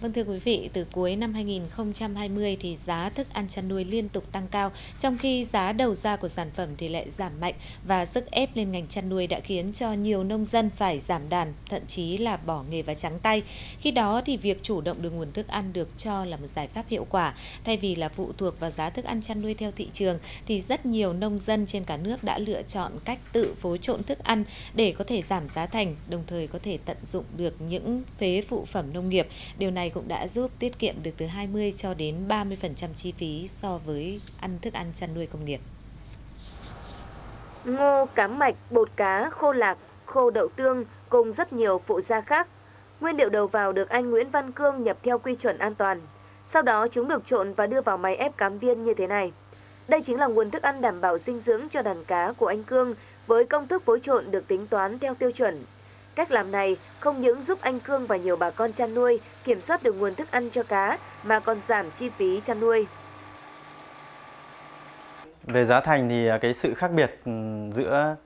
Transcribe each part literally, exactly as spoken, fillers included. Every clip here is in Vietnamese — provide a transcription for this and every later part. Vâng thưa quý vị, từ cuối năm hai nghìn không trăm hai mươi thì giá thức ăn chăn nuôi liên tục tăng cao, trong khi giá đầu ra của sản phẩm thì lại giảm mạnh và sức ép lên ngành chăn nuôi đã khiến cho nhiều nông dân phải giảm đàn, thậm chí là bỏ nghề và trắng tay. Khi đó thì việc chủ động được nguồn thức ăn được cho là một giải pháp hiệu quả. Thay vì là phụ thuộc vào giá thức ăn chăn nuôi theo thị trường thì rất nhiều nông dân trên cả nước đã lựa chọn cách tự phối trộn thức ăn để có thể giảm giá thành, đồng thời có thể tận dụng được những phế phụ phẩm nông nghiệp. Điều này cũng đã giúp tiết kiệm được từ hai mươi cho đến ba mươi phần trăm chi phí so với ăn thức ăn chăn nuôi công nghiệp. Ngô, cá mạch, bột cá, khô lạc, khô đậu tương cùng rất nhiều phụ gia khác. Nguyên liệu đầu vào được anh Nguyễn Văn Cương nhập theo quy chuẩn an toàn. Sau đó chúng được trộn và đưa vào máy ép cám viên như thế này. Đây chính là nguồn thức ăn đảm bảo dinh dưỡng cho đàn cá của anh Cương với công thức phối trộn được tính toán theo tiêu chuẩn. Cách làm này không những giúp anh Cương và nhiều bà con chăn nuôi kiểm soát được nguồn thức ăn cho cá mà còn giảm chi phí chăn nuôi. Về giá thành thì cái sự khác biệt giữa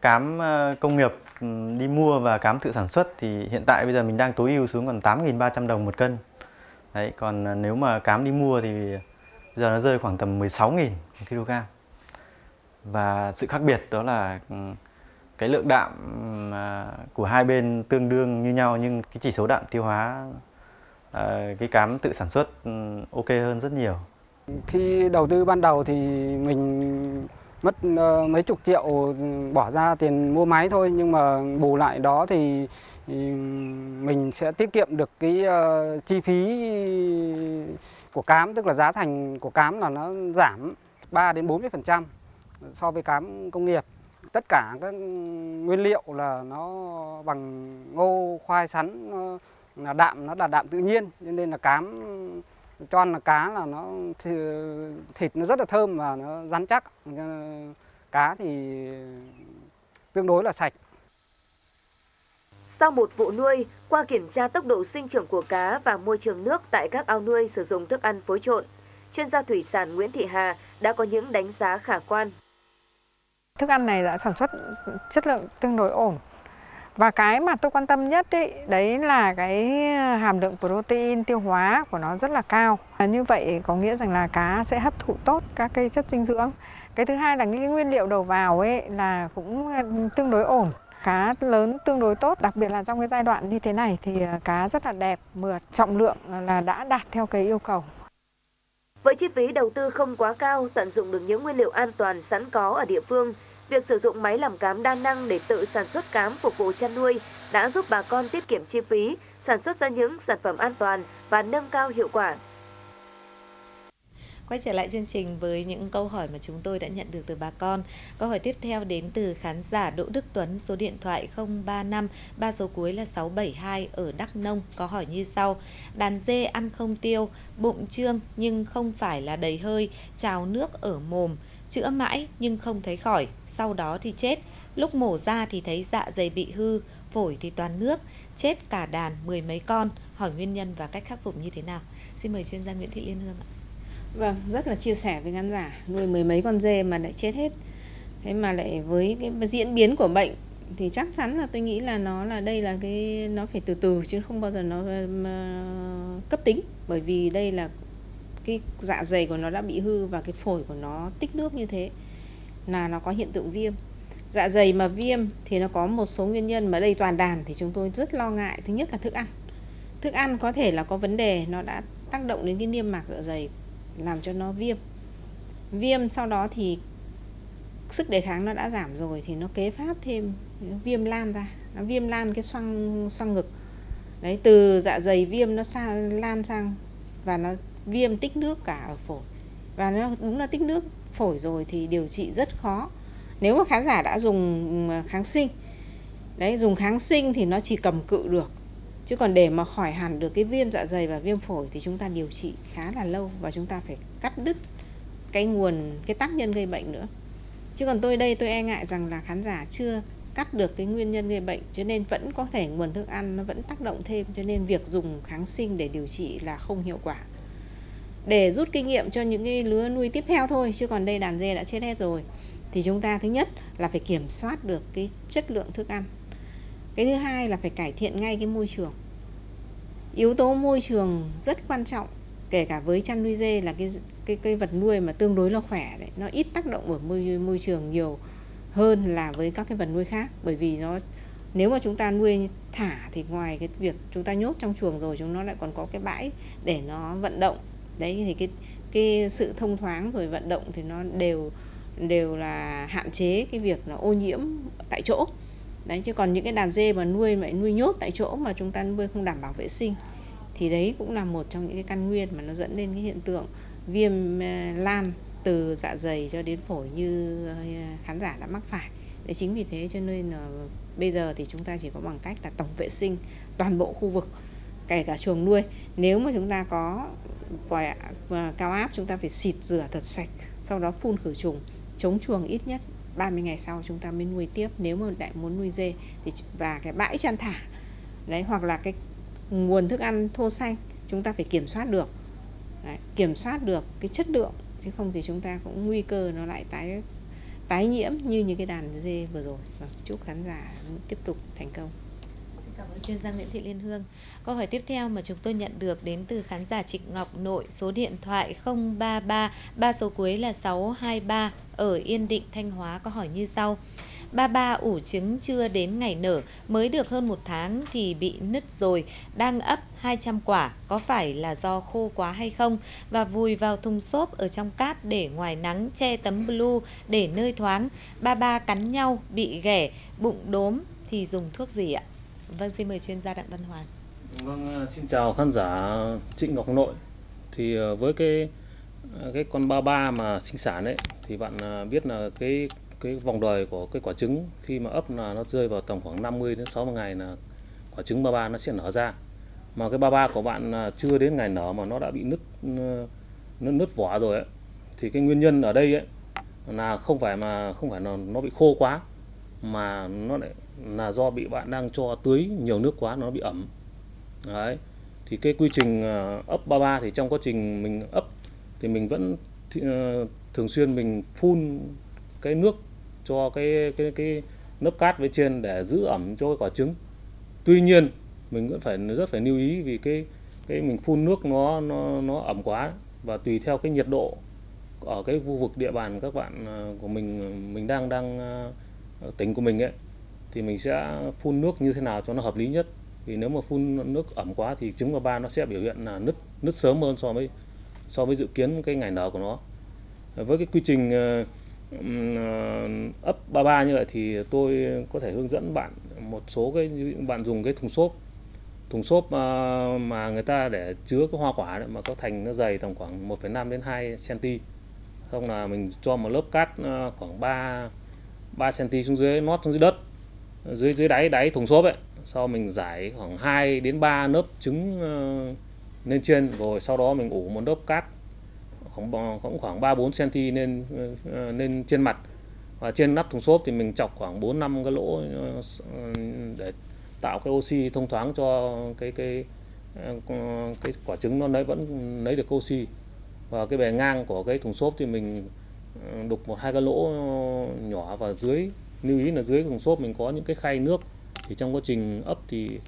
cám công nghiệp đi mua và cám tự sản xuất thì hiện tại bây giờ mình đang tối ưu xuống còn tám nghìn ba trăm đồng một cân. Đấy, còn nếu mà cám đi mua thì giờ nó rơi khoảng tầm mười sáu nghìn một kg. Và sự khác biệt đó là cái lượng đạm của hai bên tương đương như nhau, nhưng cái chỉ số đạm tiêu hóa cái cám tự sản xuất ok hơn rất nhiều. Khi đầu tư ban đầu thì mình mất mấy chục triệu bỏ ra tiền mua máy thôi, nhưng mà bù lại đó thì mình sẽ tiết kiệm được cái chi phí của cám, tức là giá thành của cám là nó giảm ba đến bốn mươi phần trăm so với cám công nghiệp. Tất cả các nguyên liệu là nó bằng ngô, khoai, sắn, là đạm, nó là đạm tự nhiên, nên là cám cho ăn là cá là nó thịt nó rất là thơm và nó rắn chắc, cá thì tương đối là sạch. Sau một vụ nuôi, qua kiểm tra tốc độ sinh trưởng của cá và môi trường nước tại các ao nuôi sử dụng thức ăn phối trộn, chuyên gia thủy sản Nguyễn Thị Hà đã có những đánh giá khả quan. Thức ăn này đã sản xuất chất lượng tương đối ổn. Và cái mà tôi quan tâm nhất ý, đấy là cái hàm lượng protein tiêu hóa của nó rất là cao. Như vậy có nghĩa rằng là cá sẽ hấp thụ tốt các cái chất dinh dưỡng. Cái thứ hai là những nguyên liệu đầu vào ấy là cũng tương đối ổn. Cá lớn tương đối tốt, đặc biệt là trong cái giai đoạn như thế này thì cá rất là đẹp, mượt, trọng lượng là đã đạt theo cái yêu cầu. Với chi phí đầu tư không quá cao, tận dụng được những nguyên liệu an toàn sẵn có ở địa phương, việc sử dụng máy làm cám đa năng để tự sản xuất cám phục vụ chăn nuôi đã giúp bà con tiết kiệm chi phí, sản xuất ra những sản phẩm an toàn và nâng cao hiệu quả. Quay trở lại chương trình với những câu hỏi mà chúng tôi đã nhận được từ bà con. Câu hỏi tiếp theo đến từ khán giả Đỗ Đức Tuấn, số điện thoại không ba năm, ba số cuối là sáu bảy hai ở Đắk Nông, có hỏi như sau. Đàn dê ăn không tiêu, bụng trương nhưng không phải là đầy hơi, trào nước ở mồm, chữa mãi nhưng không thấy khỏi, sau đó thì chết. Lúc mổ ra thì thấy dạ dày bị hư, phổi thì toàn nước, chết cả đàn mười mấy con. Hỏi nguyên nhân và cách khắc phục như thế nào? Xin mời chuyên gia Nguyễn Thị Liên Hương ạ. Vâng, rất là chia sẻ với khán giả, nuôi mười mấy con dê mà lại chết hết. Thế mà lại với cái diễn biến của bệnh thì chắc chắn là tôi nghĩ là nó là đây là cái nó phải từ từ chứ không bao giờ nó cấp tính, bởi vì đây là cái dạ dày của nó đã bị hư và cái phổi của nó tích nước như thế là nó có hiện tượng viêm. Dạ dày mà viêm thì nó có một số nguyên nhân mà đây toàn đàn thì chúng tôi rất lo ngại. Thứ nhất là thức ăn. Thức ăn có thể là có vấn đề, nó đã tác động đến cái niêm mạc dạ dày làm cho nó viêm. Viêm sau đó thì sức đề kháng nó đã giảm rồi thì nó kế phát thêm viêm lan ra, nó viêm lan cái xoang xoang ngực. Đấy, từ dạ dày viêm nó sang lan sang và nó viêm tích nước cả ở phổi. Và nó đúng là tích nước phổi rồi thì điều trị rất khó. Nếu mà khán giả đã dùng kháng sinh, đấy, dùng kháng sinh thì nó chỉ cầm cự được. Chứ còn để mà khỏi hẳn được cái viêm dạ dày và viêm phổi thì chúng ta điều trị khá là lâu và chúng ta phải cắt đứt cái nguồn, cái tác nhân gây bệnh nữa. Chứ còn tôi đây tôi e ngại rằng là khán giả chưa cắt được cái nguyên nhân gây bệnh, cho nên vẫn có thể nguồn thức ăn nó vẫn tác động thêm, cho nên việc dùng kháng sinh để điều trị là không hiệu quả. Để rút kinh nghiệm cho những cái lứa nuôi tiếp theo thôi, chứ còn đây đàn dê đã chết hết rồi. Thì chúng ta thứ nhất là phải kiểm soát được cái chất lượng thức ăn. Cái thứ hai là phải cải thiện ngay cái môi trường. Yếu tố môi trường rất quan trọng, kể cả với chăn nuôi dê là cái cái cái vật nuôi mà tương đối là khỏe đấy, nó ít tác động ở môi môi trường nhiều hơn là với các cái vật nuôi khác, bởi vì nó nếu mà chúng ta nuôi thả thì ngoài cái việc chúng ta nhốt trong chuồng rồi, chúng nó lại còn có cái bãi để nó vận động. Đấy thì cái cái sự thông thoáng rồi vận động thì nó đều đều là hạn chế cái việc nó ô nhiễm tại chỗ. Đấy, chứ còn những cái đàn dê mà nuôi mà nuôi nhốt tại chỗ mà chúng ta nuôi không đảm bảo vệ sinh thì đấy cũng là một trong những cái căn nguyên mà nó dẫn đến cái hiện tượng viêm lan từ dạ dày cho đến phổi như khán giả đã mắc phải. Đấy, chính vì thế cho nên là bây giờ thì chúng ta chỉ có bằng cách là tổng vệ sinh toàn bộ khu vực, kể cả chuồng nuôi. Nếu mà chúng ta có vòi cao áp, chúng ta phải xịt rửa thật sạch, sau đó phun khử trùng, chống chuồng ít nhất ba mươi ngày sau chúng ta mới nuôi tiếp, nếu mà lại muốn nuôi dê. Thì và cái bãi chăn thả đấy, hoặc là cái nguồn thức ăn thô xanh chúng ta phải kiểm soát được đấy, kiểm soát được cái chất lượng, chứ không thì chúng ta cũng nguy cơ nó lại tái tái nhiễm như những cái đàn dê vừa rồi. Và chúc khán giả tiếp tục thành công. Cảm ơn chuyên gia Nguyễn Thị Liên Hương. Câu hỏi tiếp theo mà chúng tôi nhận được đến từ khán giả Trịnh Ngọc Nội, số điện thoại không ba ba, ba số cuối là sáu hai ba ở Yên Định, Thanh Hóa, có hỏi như sau. Ba ba ủ trứng chưa đến ngày nở, mới được hơn một tháng thì bị nứt rồi, đang ấp hai trăm quả, có phải là do khô quá hay không? Và vùi vào thùng xốp ở trong cát để ngoài nắng, che tấm blue để nơi thoáng. Ba ba cắn nhau, bị ghẻ, bụng đốm thì dùng thuốc gì ạ? Vâng, xin mời chuyên gia Đặng Văn Hoàn. Vâng, xin chào khán giả Trịnh Ngọc Nội. Thì với cái cái con ba ba mà sinh sản ấy, thì bạn biết là cái cái vòng đời của cái quả trứng khi mà ấp là nó rơi vào tầm khoảng năm mươi đến sáu mươi ngày là quả trứng ba ba nó sẽ nở ra. Mà cái ba ba của bạn chưa đến ngày nở mà nó đã bị nứt nó nứt vỏ rồi ấy. Thì cái nguyên nhân ở đây ấy là không phải mà không phải là nó bị khô quá, mà nó lại là do bị bạn đang cho tưới nhiều nước quá, nó bị ẩm. Đấy. Thì cái quy trình ấp ba ba thì trong quá trình mình ấp thì mình vẫn thì, uh, thường xuyên mình phun cái nước cho cái cái cái lớp cát bên trên để giữ ẩm cho cái quả trứng. Tuy nhiên mình vẫn phải rất phải lưu ý, vì cái cái mình phun nước nó nó nó ẩm quá, và tùy theo cái nhiệt độ ở cái khu vực địa bàn các bạn của mình mình đang đang tỉnh của mình ấy, thì mình sẽ phun nước như thế nào cho nó hợp lý nhất. Vì nếu mà phun nước ẩm quá thì trứng ba ba nó sẽ biểu hiện là nứt nứt sớm hơn so với so với dự kiến cái ngày nở của nó. Với cái quy trình ấp ba ba như vậy thì tôi có thể hướng dẫn bạn một số cái, bạn dùng cái thùng xốp thùng xốp mà người ta để chứa cái hoa quả đấy, mà có thành nó dày tầm khoảng một phẩy năm đến hai xăng ti mét, không là mình cho một lớp cát khoảng ba ba xăng ti mét xuống dưới, nót xuống dưới đất, dưới dưới đáy đáy thùng xốp ấy. Sau mình rải khoảng hai đến ba lớp trứng lên trên, rồi sau đó mình ủ một lớp cát khoảng cũng khoảng ba bốn xăng ti mét lên lên trên mặt, và trên nắp thùng xốp thì mình chọc khoảng bốn năm cái lỗ để tạo cái oxy thông thoáng cho cái cái cái quả trứng nó lấy vẫn lấy được oxy. Và cái bề ngang của cái thùng xốp thì mình đục một hai cái lỗ nhỏ, và dưới lưu ý là dưới thùng xốp mình có những cái khay nước, thì trong quá trình ấp thì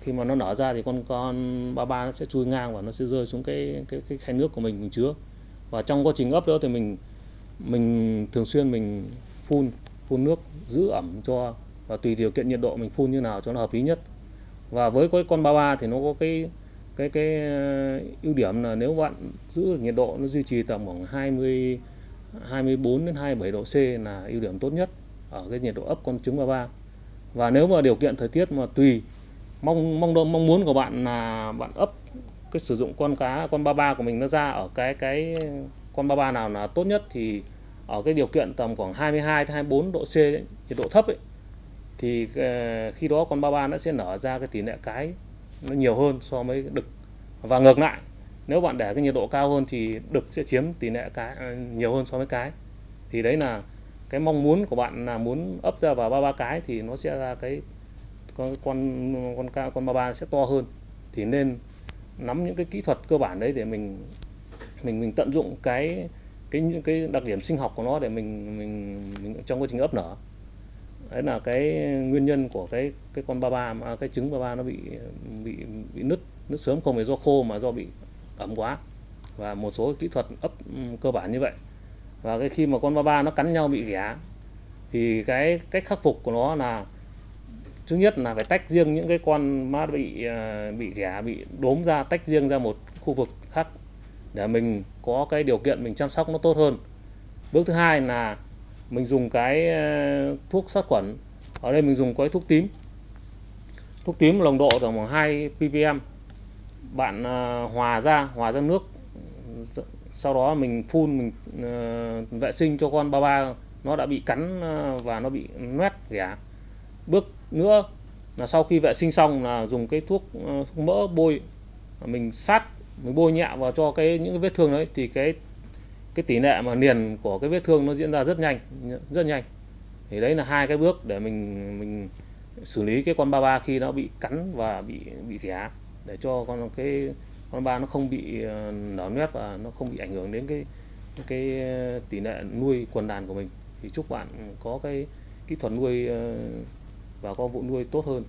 khi mà nó nở ra thì con con ba ba nó sẽ chui ngang và nó sẽ rơi xuống cái cái, cái khay nước của mình mình chứa. Và trong quá trình ấp đó thì mình mình thường xuyên mình phun phun nước giữ ẩm cho, và tùy điều kiện nhiệt độ mình phun như nào cho nó hợp lý nhất. Và với cái con ba ba thì nó có cái cái cái ưu điểm là nếu bạn giữ được nhiệt độ nó duy trì tầm khoảng hai mươi, hai mươi bốn đến hai mươi bảy độ C là ưu điểm tốt nhất ở cái nhiệt độ ấp con trứng ba ba. Và nếu mà điều kiện thời tiết mà tùy mong mong đợi mong muốn của bạn là bạn ấp cái sử dụng con cá con ba ba của mình nó ra ở cái cái con ba ba nào là tốt nhất, thì ở cái điều kiện tầm khoảng hai mươi hai đến hai mươi bốn độ C ấy, nhiệt độ thấp ấy, thì khi đó con ba ba nó sẽ nở ra cái tỷ lệ cái nó nhiều hơn so với đực. Và ngược lại, nếu bạn để cái nhiệt độ cao hơn thì đực sẽ chiếm tỷ lệ cái nhiều hơn so với cái. Thì đấy là cái mong muốn của bạn là muốn ấp ra vào ba ba cái thì nó sẽ ra cái con con con con ba ba sẽ to hơn. Thì nên nắm những cái kỹ thuật cơ bản đấy để mình mình mình tận dụng cái cái những cái đặc điểm sinh học của nó để mình mình, mình trong quá trình ấp nở. Đấy là cái nguyên nhân của cái cái con ba ba, cái trứng ba ba nó bị bị bị nứt Nước sớm không phải do khô mà do bị ẩm quá, và một số kỹ thuật ấp cơ bản như vậy. Và cái khi mà con ba ba nó cắn nhau bị ghẻ thì cái cách khắc phục của nó là thứ nhất là phải tách riêng những cái con má bị bị ghẻ, bị đốm ra, tách riêng ra một khu vực khác để mình có cái điều kiện mình chăm sóc nó tốt hơn. Bước thứ hai là mình dùng cái thuốc sát khuẩn, ở đây mình dùng cái thuốc tím, thuốc tím nồng độ khoảng hai ppm, bạn hòa ra hòa ra nước, sau đó mình phun, mình vệ sinh cho con ba ba nó đã bị cắn và nó bị loét ghẻ. Bước nữa là sau khi vệ sinh xong là dùng cái thuốc, thuốc mỡ bôi, mình sát, mình bôi nhẹ vào cho cái những cái vết thương đấy, thì cái cái tỷ lệ mà liền của cái vết thương nó diễn ra rất nhanh, rất nhanh. Thì đấy là hai cái bước để mình mình xử lý cái con ba ba khi nó bị cắn và bị bị ghẻ, để cho con cái con ba nó không bị nở nét và nó không bị ảnh hưởng đến cái cái tỷ lệ nuôi quần đàn của mình. Thì chúc bạn có cái kỹ thuật nuôi và có vụ nuôi tốt hơn.